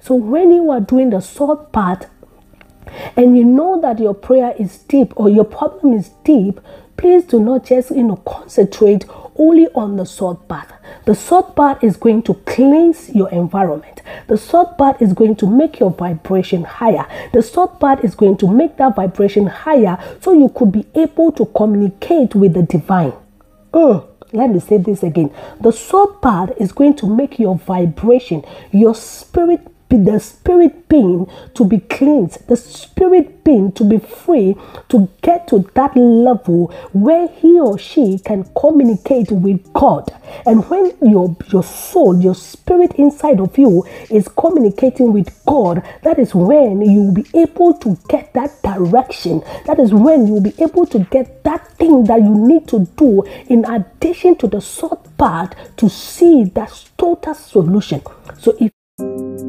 So when you are doing the sword part and you know that your prayer is deep or your problem is deep, please do not just concentrate only on the sword bath. The sword bath is going to cleanse your environment. The sword bath is going to make your vibration higher. The sword bath is going to make that vibration higher so you could be able to communicate with the divine. Let me say this again. The sword bath is going to make your vibration, your spirit, the spirit being to be cleansed, the spirit being to be free to get to that level where he or she can communicate with God. And when your soul, your spirit inside of you is communicating with God, that is when you will be able to get that direction. That is when you will be able to get that thing that you need to do in addition to the short part to see that total solution. So if